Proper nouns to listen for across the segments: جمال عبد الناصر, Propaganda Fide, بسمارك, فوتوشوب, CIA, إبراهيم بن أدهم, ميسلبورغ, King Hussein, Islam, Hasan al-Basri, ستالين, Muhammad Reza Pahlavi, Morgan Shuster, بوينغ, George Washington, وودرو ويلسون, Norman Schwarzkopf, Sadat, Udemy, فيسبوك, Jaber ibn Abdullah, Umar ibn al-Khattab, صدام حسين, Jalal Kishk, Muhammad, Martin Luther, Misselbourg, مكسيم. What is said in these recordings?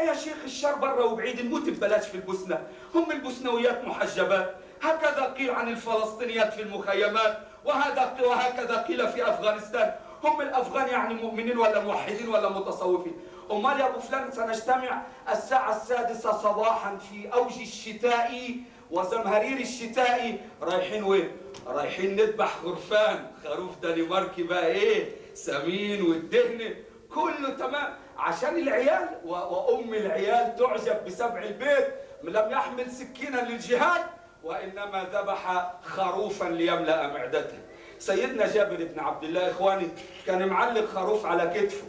يا شيخ الشر برا وبعيد، نموت ببلاش في البوسنة، هم البوسنويات محجبات، هكذا قيل عن الفلسطينيات في المخيمات، وهكذا قيل في أفغانستان، هم الأفغان يعني مؤمنين ولا موحدين ولا متصوفين. أمال يا أبو فلان سنجتمع الساعة 6:00 صباحا في أوج الشتاء وزمهرير الشتاء، رايحين وين؟ رايحين نذبح خرفان، خروف دنماركي بقى إيه؟ سمين والدهن كله تمام، عشان العيال وأم العيال تعجب بسبع البيت، لم يحمل سكينا للجهاد وإنما ذبح خروفا ليملأ معدته. سيدنا جابر بن عبد الله إخواني كان معلق خروف على كتفه،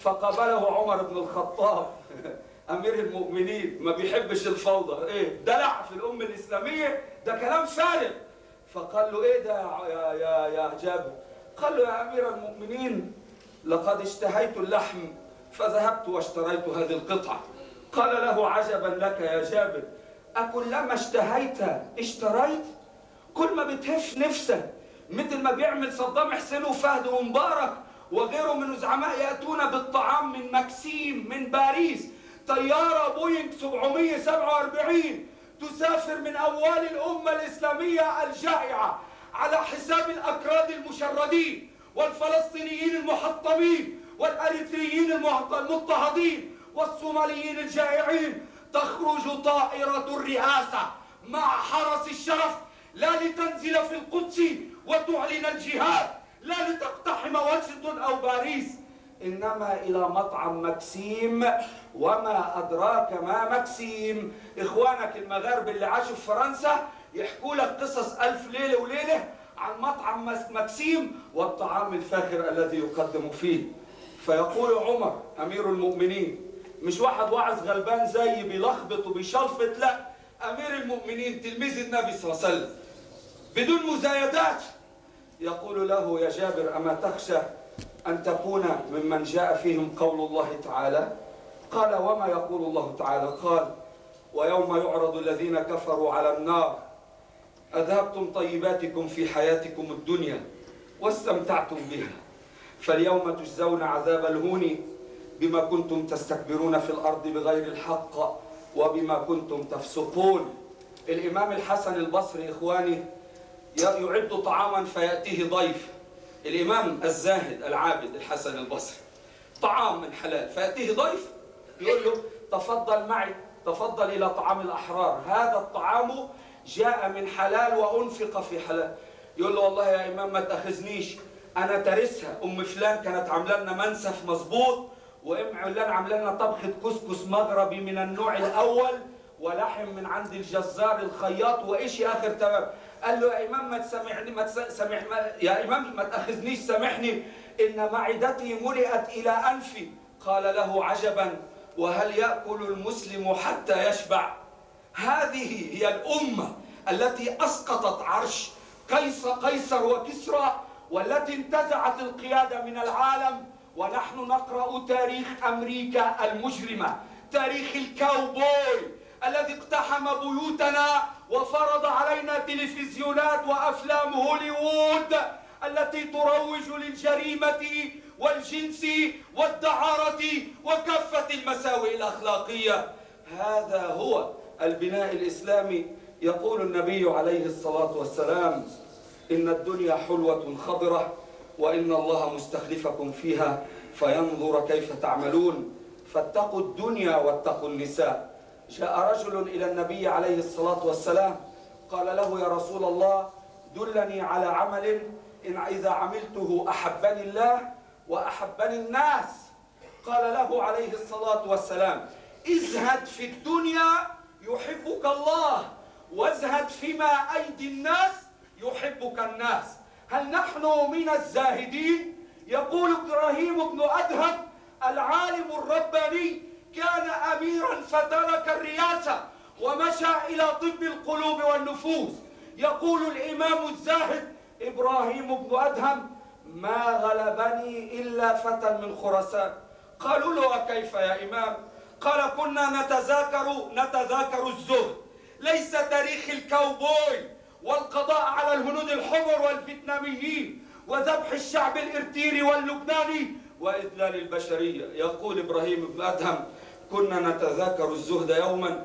فقابله عمر بن الخطاب أمير المؤمنين، ما بيحبش الفوضى، إيه دلع في الأمة الإسلامية، ده كلام فارغ. فقال له إيه ده يا جابر؟ قال له يا أمير المؤمنين لقد اشتهيت اللحم فذهبت واشتريت هذه القطعة. قال له عجبا لك يا جابر، أكلما اشتهيت اشتريت؟ كل ما بتهف نفسك، مثل ما بيعمل صدام حسين وفهد ومبارك وغيره من زعماء يأتون بالطعام من مكسيم من باريس، طيارة بوينغ 747 تسافر من أموال الأمة الإسلامية الجائعة على حساب الأكراد المشردين والفلسطينيين المحطمين والأريتريين المضطهدين والصوماليين الجائعين. تخرج طائرة الرئاسة مع حرس الشرف لا لتنزل في القدس وتعلن الجهاد، لا لتقتحم واشنطن أو باريس، إنما إلى مطعم مكسيم. وما أدراك ما مكسيم؟ إخوانك المغاربة اللي عاشوا في فرنسا يحكوا لك قصص ألف ليلة وليلة عن مطعم مكسيم والطعام الفاخر الذي يقدم فيه. فيقول عمر أمير المؤمنين، مش واحد واعظ غلبان زي بيلخبط وبيشلفط، لا أمير المؤمنين تلميذ النبي صلى الله عليه وسلم بدون مزايدات، يقول له يا جابر أما تخشى أن تكون ممن جاء فيهم قول الله تعالى؟ قال وما يقول الله تعالى؟ قال ويوم يعرض الذين كفروا على النار أذهبتم طيباتكم في حياتكم الدنيا واستمتعتم بها، فاليوم تجزون عذاب الهون بما كنتم تستكبرون في الأرض بغير الحق وبما كنتم تفسقون. الإمام الحسن البصري إخواني يعد طعاما فيأتيه ضيف، الإمام الزاهد العابد الحسن البصري، طعام من حلال فيأتيه ضيف يقول له تفضل معي، تفضل إلى طعام الأحرار، هذا الطعام جاء من حلال وأنفق في حلال. يقول له والله يا إمام ما تأخذنيش، أنا ترسها أم فلان كانت عامله لنا منسف مظبوط، وأم علان عامله لنا طبخة كسكس مغربي من النوع الأول ولحم من عند الجزار الخياط وإشي آخر تمام. قال له يا إمام ما تسامحني، يا إمام ما تأخذنيش سامحني، إن معدتي ملئت إلى أنفي. قال له عجبا، وهل يأكل المسلم حتى يشبع؟ هذه هي الأمة التي أسقطت عرش قيصر وكسرى، والتي انتزعت القيادة من العالم، ونحن نقرأ تاريخ أمريكا المجرمة، تاريخ الكاوبوي الذي اقتحم بيوتنا وفرض علينا تلفزيونات وأفلام هوليوود التي تروج للجريمة والجنس والدعارة وكافة المساوئ الأخلاقية. هذا هو البناء الإسلامي. يقول النبي عليه الصلاة والسلام إن الدنيا حلوة خضرة وإن الله مستخلفكم فيها فينظر كيف تعملون، فاتقوا الدنيا واتقوا النساء. جاء رجل إلى النبي عليه الصلاة والسلام قال له يا رسول الله دلني على عمل إن إذا عملته أحبني الله وأحبني الناس. قال له عليه الصلاة والسلام ازهد في الدنيا يحبك الله، وازهد فيما أيدي الناس يحبك الناس. هل نحن من الزاهدين؟ يقول إبراهيم بن أدهم العالم الرباني كان أميرا فترك الرئاسة ومشى إلى طب القلوب والنفوس. يقول الإمام الزاهد إبراهيم بن أدهم ما غلبني إلا فتى من خراسان. قالوا له وكيف يا إمام؟ قال كنا نتذاكر الزهد، ليس تاريخ الكاوبوي والقضاء على الهنود الحمر والفيتناميين وذبح الشعب الإرتيري واللبناني وإذلال البشرية. يقول إبراهيم بن أدهم كنا نتذاكر الزهد يوما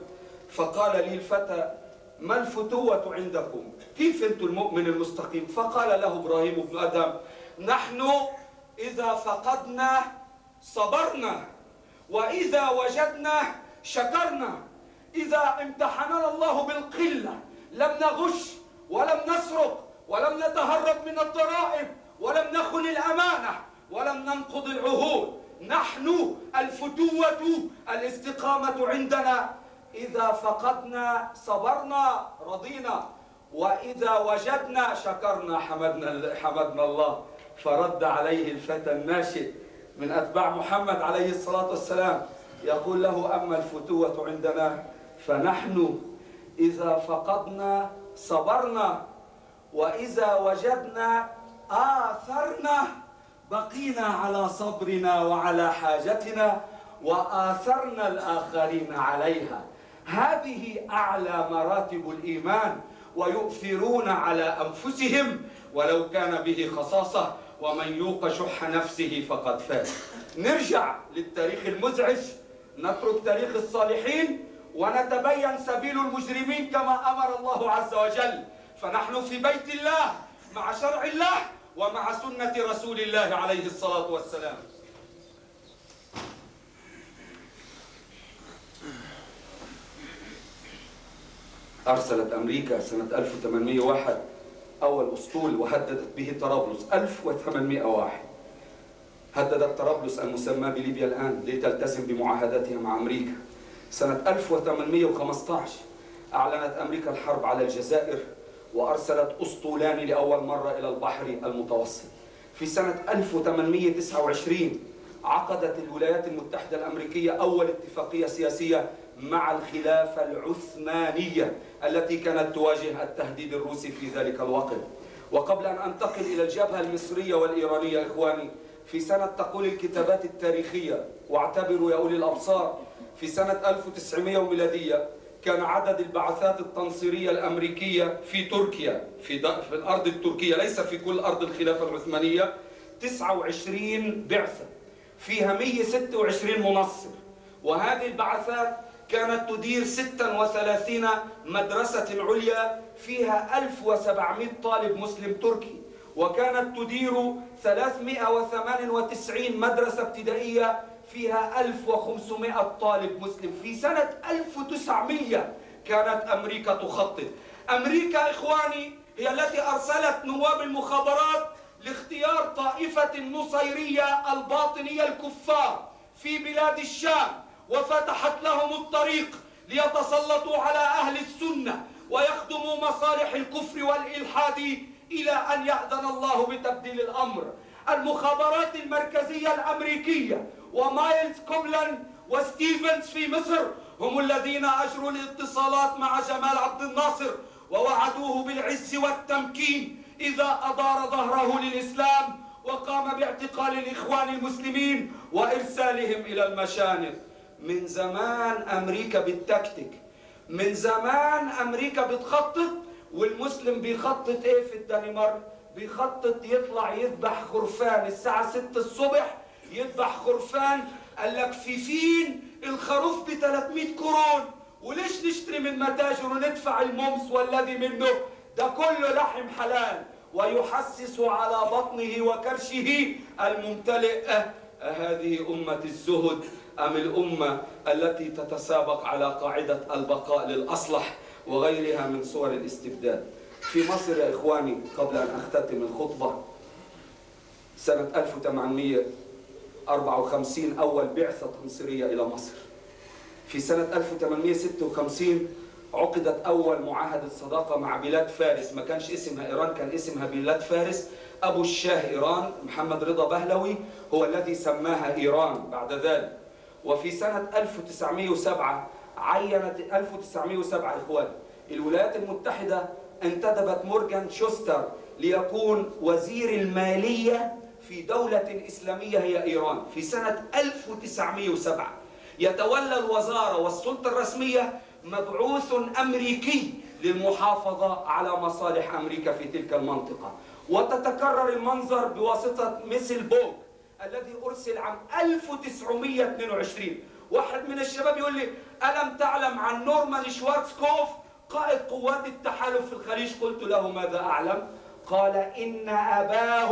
فقال لي الفتى: ما الفتوة عندكم؟ كيف أنتم المؤمن المستقيم؟ فقال له إبراهيم بن أدهم: نحن إذا فقدنا صبرنا، وإذا وجدنا شكرنا، إذا امتحننا الله بالقلة لم نغش ولم نسرق ولم نتهرب من الضرائب ولم نخن الأمانة ولم ننقض العهود. نحن الفتوة الاستقامة عندنا، إذا فقدنا صبرنا رضينا، وإذا وجدنا شكرنا حمدنا الله. فرد عليه الفتى الناشئ من أتباع محمد عليه الصلاة والسلام يقول له: أما الفتوة عندنا فنحن إذا فقدنا صبرنا، وإذا وجدنا آثرنا، بقينا على صبرنا وعلى حاجتنا وآثرنا الآخرين عليها. هذه أعلى مراتب الإيمان، ويؤثرون على أنفسهم ولو كان به خصاصة، ومن يوق شح نفسه فقد فاز. نرجع للتاريخ المزعج، نترك تاريخ الصالحين ونتبين سبيل المجرمين كما أمر الله عز وجل. فنحن في بيت الله مع شرع الله ومع سنة رسول الله عليه الصلاة والسلام. أرسلت أمريكا سنة 1801 أول أسطول وهددت به طرابلس. 1801 هددت طرابلس المسمى بليبيا الآن لتلتزم بمعاهداتها مع أمريكا. سنة 1815 أعلنت أمريكا الحرب على الجزائر وأرسلت أسطولان لأول مرة إلى البحر المتوسط. في سنة 1829 عقدت الولايات المتحدة الأمريكية أول اتفاقية سياسية مع الخلافة العثمانية التي كانت تواجه التهديد الروسي في ذلك الوقت. وقبل أن أنتقل إلى الجبهة المصرية والإيرانية إخواني، في سنة تقول الكتابات التاريخية، واعتبروا يا أولي الأبصار، في سنة 1900 ميلادية كان عدد البعثات التنصيرية الأمريكية في تركيا في الأرض التركية، ليس في كل أرض الخلافة العثمانية، 29 بعثة فيها 126 منصر. وهذه البعثات كانت تدير 36 مدرسة عليا فيها 1700 طالب مسلم تركي، وكانت تدير 398 مدرسة ابتدائية فيها 1500 طالب مسلم. في سنة 1900 كانت أمريكا تخطط. أمريكا إخواني هي التي أرسلت نواب المخابرات لاختيار طائفة نصيرية الباطنية الكفار في بلاد الشام، وفتحت لهم الطريق ليتسلطوا على أهل السنة ويخدموا مصالح الكفر والإلحاد، إلى أن يأذن الله بتبديل الأمر. المخابرات المركزية الأمريكية ومايلز كوبلان وستيفنز في مصر هم الذين أجروا الاتصالات مع جمال عبد الناصر ووعدوه بالعز والتمكين إذا أدار ظهره للإسلام، وقام باعتقال الإخوان المسلمين وإرسالهم إلى المشانق. من زمان أمريكا بالتكتيك، من زمان أمريكا بتخطط، والمسلم بيخطط إيه في الدنمارك؟ بيخطط يطلع يذبح خرفان الساعة 6 الصبح، يذبح خرفان. قال لك فيفين الخروف ب 300 كورون، وليش نشتري من متاجر وندفع الممس والذي منه؟ ده كله لحم حلال. ويحسس على بطنه وكرشه الممتلئ: هذه أمة الزهد أم الأمة التي تتسابق على قاعدة البقاء للأصلح؟ وغيرها من صور الاستبداد. في مصر يا إخواني قبل أن أختتم الخطبة، سنة 1854 أول بعثة تنصيرية إلى مصر. في سنة 1856 عقدت أول معاهدة صداقة مع بلاد فارس، ما كانش اسمها إيران، كان اسمها بلاد فارس. أبو الشاه إيران محمد رضا بهلوي هو الذي سماها إيران بعد ذلك. وفي سنة 1907 إخواني الولايات المتحدة انتدبت مورغان شوستر ليكون وزير المالية في دولة إسلامية هي إيران. في سنة 1907 يتولى الوزارة والسلطة الرسمية مبعوث أمريكي للمحافظة على مصالح أمريكا في تلك المنطقة. وتتكرر المنظر بواسطة ميسلبورغ الذي أرسل عام 1922، واحد من الشباب يقول لي ألم تعلم عن نورمان شوارتزكوف قائد قوات التحالف في الخليج؟ قلت له ماذا أعلم؟ قال إن أباه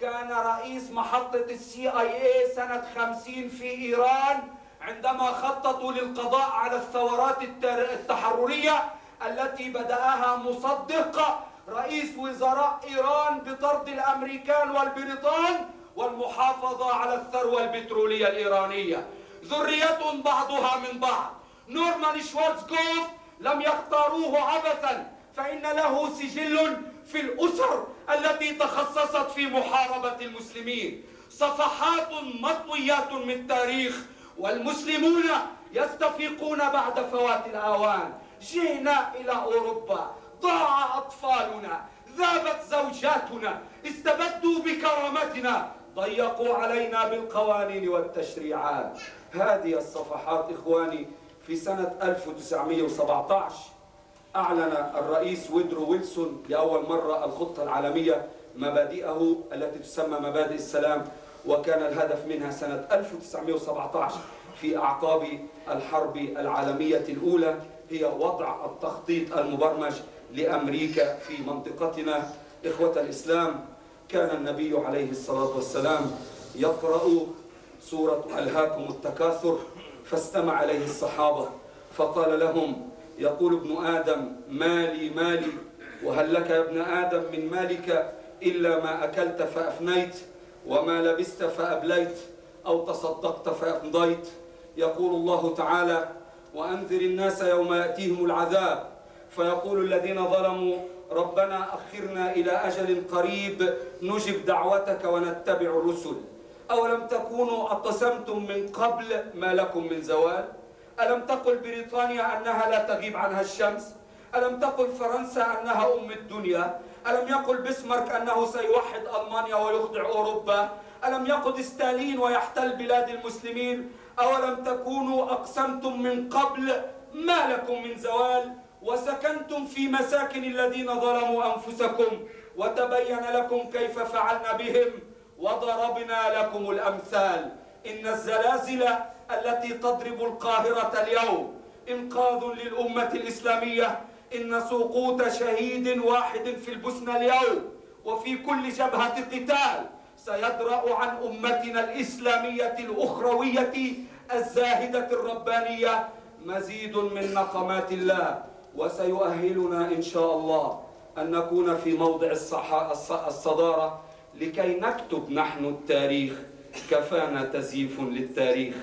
كان رئيس محطة CIA سنة 50 في إيران عندما خططوا للقضاء على الثورات التحررية التي بدأها مصدق رئيس وزراء إيران بطرد الأمريكان والبريطان والمحافظة على الثروة البترولية الإيرانية. ذرية بعضها من بعض. نورمان شوارتزكوف لم يختاروه عبثا، فإن له سجل في الأسر التي تخصصت في محاربة المسلمين. صفحات مطويات من التاريخ والمسلمون يستفيقون بعد فوات الأوان. جئنا إلى أوروبا، ضاع أطفالنا، ذابت زوجاتنا، استبدوا بكرامتنا، ضيقوا علينا بالقوانين والتشريعات. هذه الصفحات إخواني في سنة 1917 أعلن الرئيس وودرو ويلسون لأول مرة الخطة العالمية مبادئه التي تسمى مبادئ السلام، وكان الهدف منها سنة 1917 في أعقاب الحرب العالمية الأولى هي وضع التخطيط المبرمج لأمريكا في منطقتنا. إخوة الإسلام، كان النبي عليه الصلاة والسلام يقرأ سورة ألهاكم التكاثر فاستمع إليه الصحابة فقال لهم، يقول ابن آدم مالي مالي وهل لك يا ابن آدم من مالك إلا ما أكلت فأفنيت وما لبست فأبليت أو تصدقت فأمضيت. يقول الله تعالى وأنذر الناس يوم يأتيهم العذاب فيقول الذين ظلموا ربنا أخرنا إلى أجل قريب نجب دعوتك ونتبع الرسل أولم تكونوا أقسمتم من قبل ما لكم من زوال. ألم تقل بريطانيا أنها لا تغيب عنها الشمس؟ ألم تقل فرنسا أنها أم الدنيا؟ ألم يقل بسمارك أنه سيوحد ألمانيا ويخضع أوروبا؟ ألم يقل ستالين ويحتل بلاد المسلمين؟ أولم تكونوا أقسمتم من قبل ما لكم من زوال وسكنتم في مساكن الذين ظلموا أنفسكم وتبين لكم كيف فعلنا بهم وضربنا لكم الأمثال. إن الزلازل التي تضرب القاهرة اليوم إنقاذ للأمة الإسلامية. إن سقوط شهيد واحد في البوسنة اليوم وفي كل جبهة قتال سيدرأ عن أمتنا الإسلامية الأخروية الزاهدة الربانية مزيد من نقمات الله، وسيؤهلنا إن شاء الله أن نكون في موضع الصدارة لكي نكتب نحن التاريخ. كفانا تزييف للتاريخ،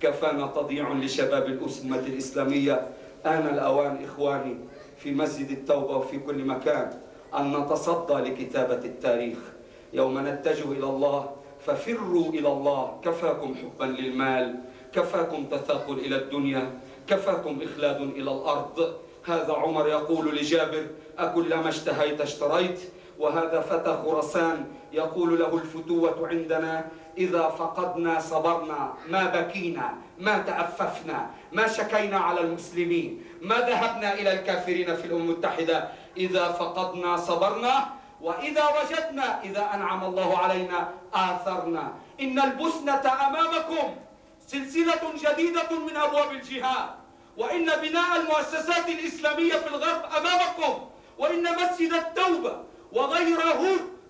كفانا تضييع لشباب الأمة الإسلامية. آن الأوان إخواني في مسجد التوبة وفي كل مكان أن نتصدى لكتابة التاريخ. يوم نتجه إلى الله ففروا إلى الله. كفاكم حبا للمال، كفاكم تثاقل إلى الدنيا، كفاكم إخلاد إلى الأرض. هذا عمر يقول لجابر أكلما اشتهيت اشتريت، وهذا فتى خراسان يقول له الفتوة عندنا إذا فقدنا صبرنا، ما بكينا، ما تأففنا، ما شكينا على المسلمين، ما ذهبنا إلى الكافرين في الأمم المتحدة. إذا فقدنا صبرنا، وإذا وجدنا إذا أنعم الله علينا آثرنا. إن البوسنة أمامكم سلسلة جديدة من أبواب الجهاد، وإن بناء المؤسسات الإسلامية في الغرب أمامكم، وإن مسجد التوبة وغيره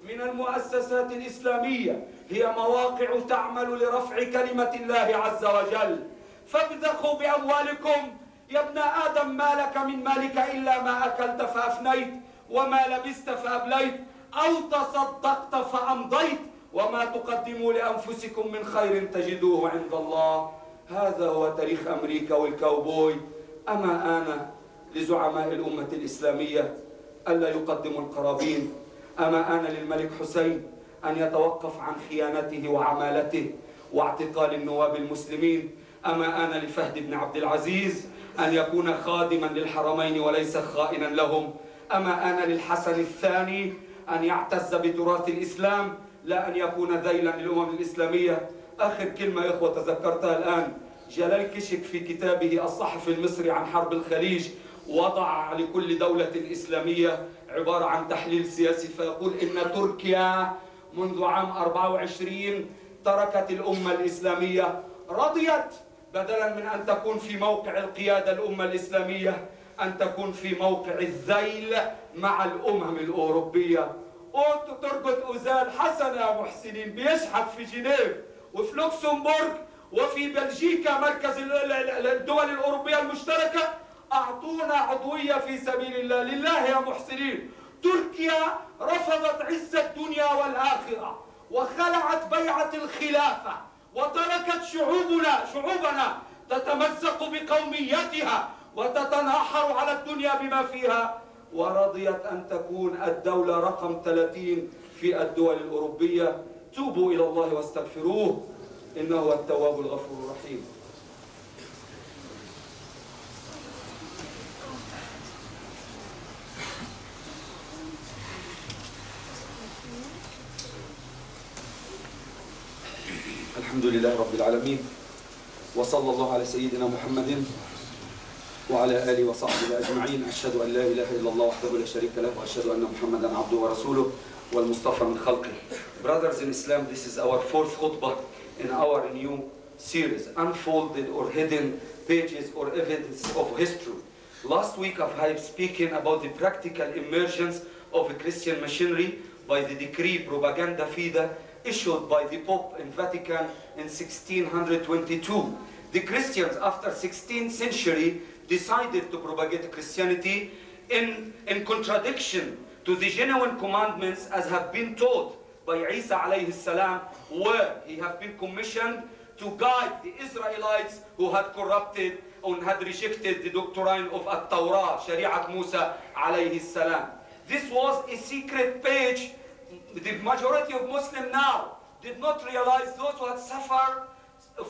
من المؤسسات الإسلامية هي مواقع تعمل لرفع كلمة الله عز وجل. فابذخوا بأموالكم. يا ابن آدم ما لك من مالك إلا ما أكلت فأفنيت وما لبست فأبليت أو تصدقت فأمضيت وما تقدموا لأنفسكم من خير تجدوه عند الله. هذا هو تاريخ أمريكا والكاوبوي. أما آن لزعماء الأمة الإسلامية ألا يقدموا القرابين؟ أما آن للملك حسين أن يتوقف عن خيانته وعمالته واعتقال النواب المسلمين؟ أما آن لفهد بن عبد العزيز أن يكون خادما للحرمين وليس خائنا لهم؟ أما آن للحسن الثاني أن يعتز بتراث الإسلام لا أن يكون ذيلا للأمم الإسلامية؟ آخر كلمة يا إخوة تذكرتها الآن، جلال كشك في كتابه الصحفي المصري عن حرب الخليج وضع لكل دولة إسلامية عبارة عن تحليل سياسي، فيقول إن تركيا منذ عام 24 تركت الأمة الإسلامية، رضيت بدلا من أن تكون في موقع القيادة الأمة الإسلامية أن تكون في موقع الذيل مع الأمم الأوروبية. قلت تربط أزال حسن يا محسنين بيشحت في جنيف وفي لوكسمبورغ وفي بلجيكا مركز الدول الأوروبية المشتركة. أعطونا عضوية في سبيل الله لله يا محسنين. تركيا رفضت عز الدنيا والآخرة وخلعت بيعة الخلافة وتركت شعوبنا تتمزق بقوميتها وتتناحر على الدنيا بما فيها، ورضيت أن تكون الدولة رقم 30 في الدول الأوروبية. توبوا إلى الله واستغفروه إنه هو التواب الغفور الرحيم. الحمد لله رب العالمين، وصلى الله على سيدنا محمد وعلى آله وصحبه أجمعين. أشهد أن لا إله إلا الله وحده لا شريك له وأشهد أن محمدا عبده ورسوله والمصطفى من خلقه. Brothers in Islam, this is our fourth khutbah in our new series, Unfolded or Hidden Pages or Evidence of History. Last week I was speaking about the practical emergence of a Christian missionary by the decree Propaganda Fide issued by the Pope in Vatican in 1622. The Christians after 16th century decided to propagate Christianity in contradiction to the genuine commandments as have been taught by Isa alayhi salam, where he had been commissioned to guide the Israelites who had corrupted and had rejected the doctrine of At-Tawrah, Shariat Musa alayhi salam. This was a secret page. The majority of Muslims now did not realize those who had suffered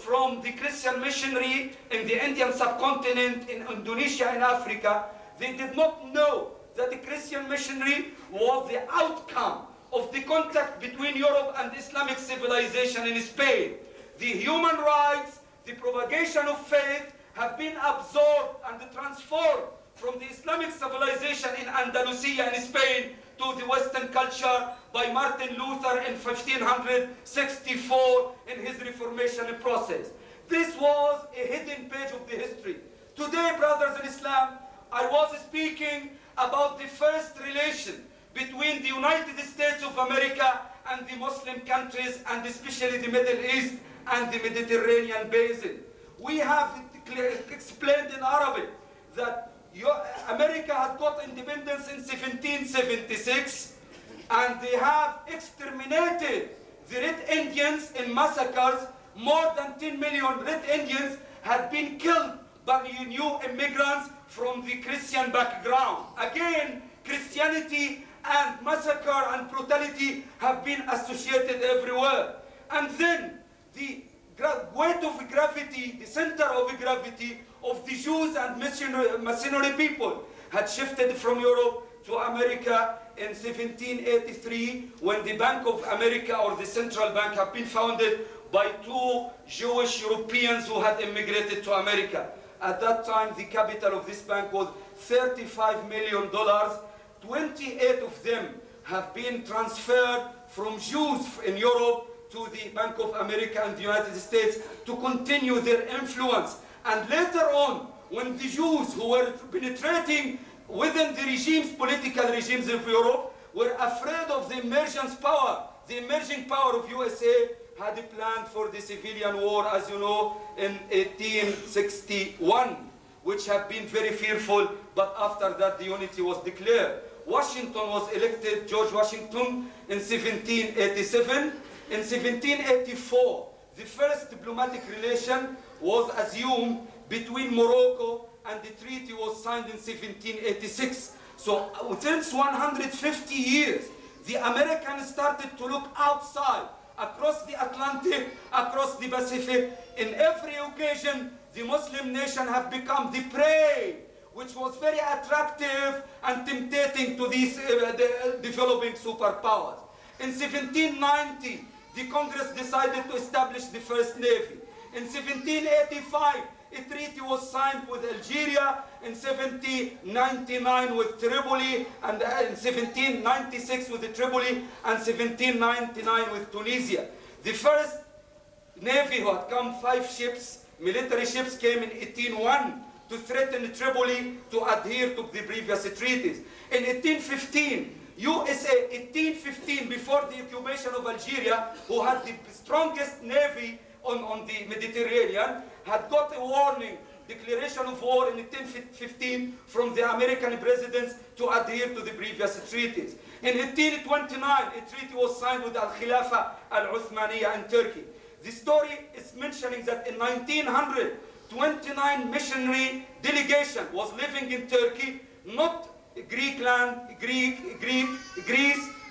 from the Christian missionary in the Indian subcontinent, in Indonesia and Africa. They did not know that the Christian missionary was the outcome of the contact between Europe and Islamic civilization in Spain. The human rights, the propagation of faith have been absorbed and transformed from the Islamic civilization in Andalusia and Spain to the Western culture by Martin Luther in 1564 in his Reformation process. This was a hidden page of the history. Today, brothers in Islam, I was speaking about the first relation between the United States of America and the Muslim countries, and especially the Middle East and the Mediterranean basin. We have explained in Arabic that America had got independence in 1776, and they have exterminated the Red Indians in massacres. More than 10 million Red Indians had been killed by new immigrants from the Christian background. Again, Christianity and massacre and brutality have been associated everywhere. And then the weight of gravity, the center of gravity of the Jews and mercenary people had shifted from Europe to America in 1783 when the Bank of America, or the Central Bank, had been founded by two Jewish Europeans who had immigrated to America. At that time, the capital of this bank was $35 million. 28 of them have been transferred from Jews in Europe to the Bank of America and the United States to continue their influence. And later on, when the Jews who were penetrating within the regimes, political regimes of Europe, were afraid of the emerging power of USA had planned for the Civilian War, as you know, in 1861, which had been very fearful, but after that the unity was declared. Washington was elected, George Washington, in 1787. In 1784, the first diplomatic relation was assumed between Morocco, and the treaty was signed in 1786. So since 150 years, the Americans started to look outside, across the Atlantic, across the Pacific. In every occasion, the Muslim nation have become the prey, which was very attractive and tempting to these developing superpowers. In 1790, the Congress decided to establish the first navy. In 1785, a treaty was signed with Algeria, in 1799 with Tripoli, and in 1796 with Tripoli, and 1799 with Tunisia. The first navy had come 5 ships Military ships came in 1801 to threaten Tripoli to adhere to the previous treaties. In 1815, USA, 1815, before the occupation of Algeria, who had the strongest navy on the Mediterranean, had got a warning, declaration of war in 1815 from the American presidents to adhere to the previous treaties. In 1829, a treaty was signed with Al-Khilafah Al-Uthmaniyah in Turkey. The story is mentioning that in 1900, 29 missionary delegation was living in Turkey, not Greek land, Greece,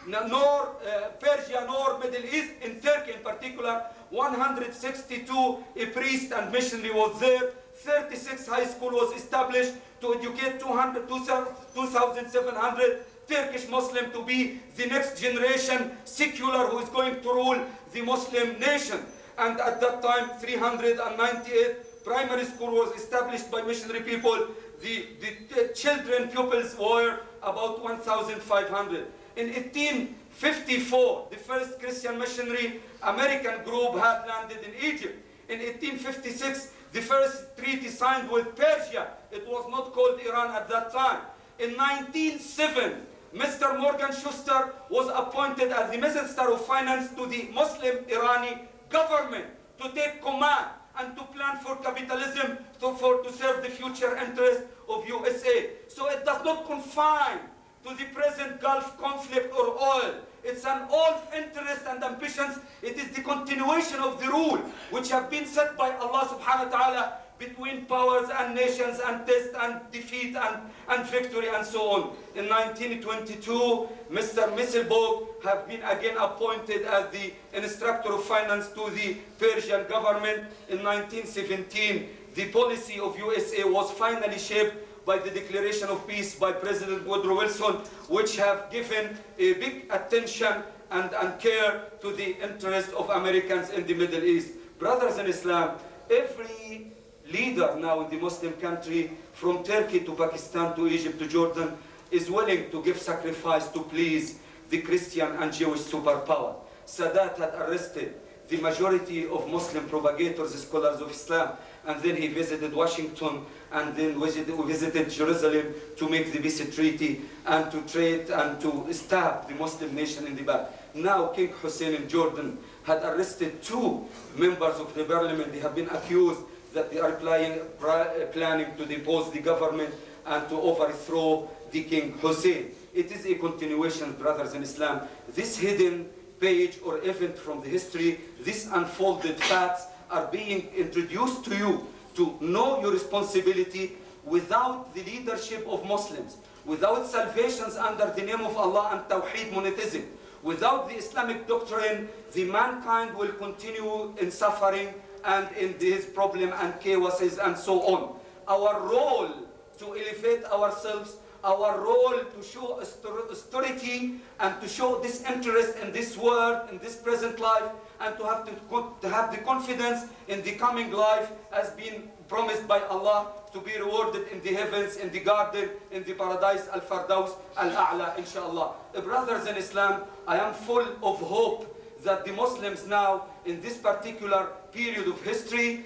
nor Persia, nor Middle East, in Turkey in particular. 162 priests and missionary was there. 36 high school was established to educate 2,700 Turkish Muslim to be the next generation secular who is going to rule the Muslim nation. And at that time, 398 primary school was established by missionary people. The children, pupils were about 1,500. In 1854, the first Christian missionary American group had landed in Egypt. In 1856, the first treaty signed with Persia. It was not called Iran at that time. In 1907, Mr. Morgan Shuster was appointed as the Minister of Finance to the Muslim Irani government to take command and to plan for capitalism to serve the future interests of USA. So it does not confine to the present Gulf conflict or oil. It's an old interest and ambitions. It is the continuation of the rule which have been set by Allah subhanahu wa ta'ala between powers and nations and test and defeat and victory and so on. In 1922, Mr. Misselbourg have been again appointed as the instructor of finance to the Persian government. In 1917, the policy of USA was finally shaped by the declaration of peace by President Woodrow Wilson, which have given a big attention and care to the interest of Americans in the Middle East. Brothers in Islam, every leader now in the Muslim country, from Turkey to Pakistan to Egypt to Jordan, is willing to give sacrifice to please the Christian and Jewish superpower. Sadat had arrested the majority of Muslim propagators, scholars of Islam, and then he visited Washington, and then visited Jerusalem to make the peace treaty and to trade and to stab the Muslim nation in the back. Now King Hussein in Jordan had arrested two members of the parliament. They have been accused that they are planning to depose the government and to overthrow the King Hussein. It is a continuation, brothers in Islam. This hidden page or event from the history, these unfolded facts are being introduced to you to know your responsibility. Without the leadership of Muslims, without salvations under the name of Allah and Tawheed monotheism, without the Islamic doctrine, the mankind will continue in suffering and in this problem and chaoses and so on. Our role to elevate ourselves, our role to show austerity and to show disinterest in this world, in this present life, and to have the confidence in the coming life as being promised by Allah to be rewarded in the heavens, in the garden, in the paradise, al-Fardaus, al-A'la, inshaAllah. Brothers in Islam, I am full of hope that the Muslims now, in this particular period of history,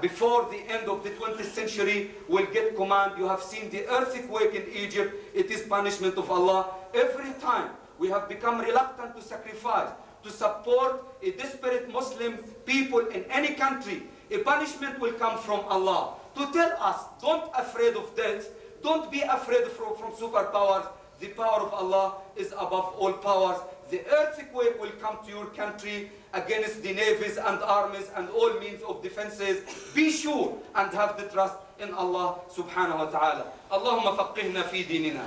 before the end of the 20th century, will get command. You have seen the earthquake in Egypt. It is punishment of Allah. Every time we have become reluctant to sacrifice, to support a desperate Muslim people in any country, a punishment will come from Allah to tell us, don't be afraid of death, don't be afraid from superpowers. The power of Allah is above all powers. The earthquake will come to your country against the navies and armies and all means of defenses. Be sure and have the trust in Allah subhanahu wa ta'ala. Allahumma faqihna fi dinina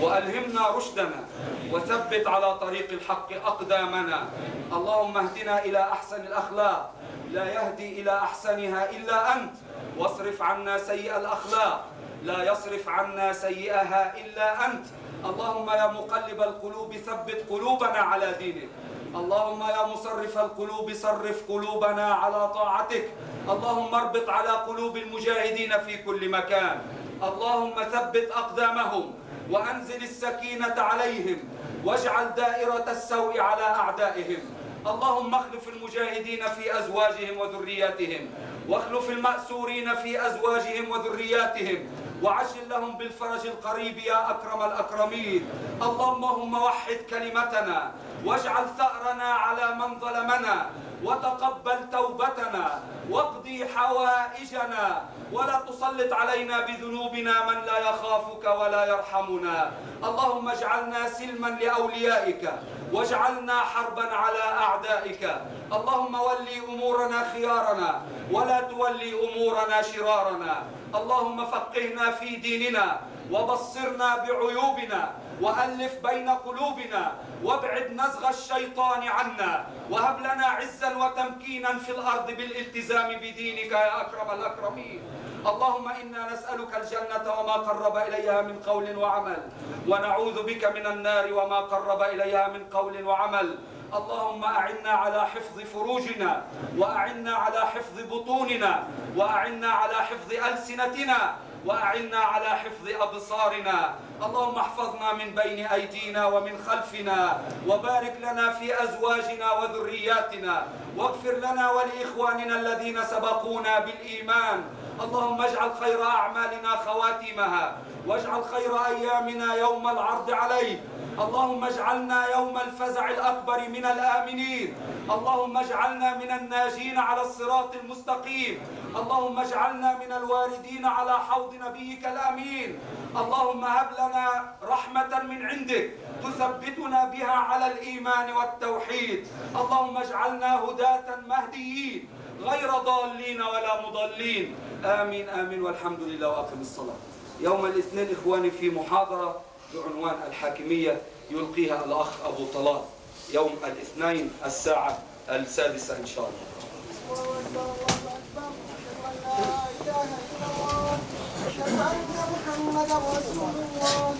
wa alhimna rushdana wa thabbit ala tariq al-haqq aqdamana. Allahumma ahdina ila ahsan al-akhlaq la yahdi ila ahsaniha illa ant wasrif anna sayyi'a al-akhlaq la yasrif anna sayyi'aha illa ant. اللهم يا مقلب القلوب ثبت قلوبنا على دينك. اللهم يا مصرف القلوب صرف قلوبنا على طاعتك. اللهم اربط على قلوب المجاهدين في كل مكان. اللهم ثبت أقدامهم وأنزل السكينة عليهم واجعل دائرة السوء على أعدائهم. اللهم اخلف المجاهدين في أزواجهم وذرياتهم واخلف المأسورين في أزواجهم وذرياتهم وعجل لهم بالفرج القريب يا أكرم الأكرمين. اللهم وحد كلمتنا واجعل ثأرنا على من ظلمنا وتقبل توبتنا واقضي حوائجنا ولا تسلط علينا بذنوبنا من لا يخافك ولا يرحمنا. اللهم اجعلنا سلما لأوليائك واجعلنا حربا على أعدائك. اللهم ولي أمورنا خيارنا ولا تولي أمورنا شرارنا. اللهم فقهنا في ديننا وبصرنا بعيوبنا وألف بين قلوبنا وابعد نزغ الشيطان عنا وهب لنا عزا وتمكينا في الأرض بالالتزام بدينك يا أكرم الأكرمين. اللهم إنا نسألك الجنة وما قرب إليها من قول وعمل ونعوذ بك من النار وما قرب إليها من قول وعمل. اللهم أعنا على حفظ فروجنا وأعنا على حفظ بطوننا وأعنا على حفظ ألسنتنا وأعنا على حفظ أبصارنا. اللهم احفظنا من بين أيدينا ومن خلفنا وبارك لنا في أزواجنا وذرياتنا واغفر لنا ولإخواننا الذين سبقونا بالإيمان. اللهم اجعل خير أعمالنا خواتمها واجعل خير أيامنا يوم العرض عليك. اللهم اجعلنا يوم الفزع الأكبر من الآمنين. اللهم اجعلنا من الناجين على الصراط المستقيم. اللهم اجعلنا من الواردين على حوض نبيك الأمين. اللهم هب لنا رحمة من عندك تثبتنا بها على الإيمان والتوحيد. اللهم اجعلنا هداة مهديين غير ضالين ولا مضلين. آمين آمين والحمد لله وأقم الصلاة. يوم الاثنين إخواني في محاضرة بعنوان الحاكمية يلقيها الأخ أبو طلال يوم الاثنين الساعة 6 إن شاء الله.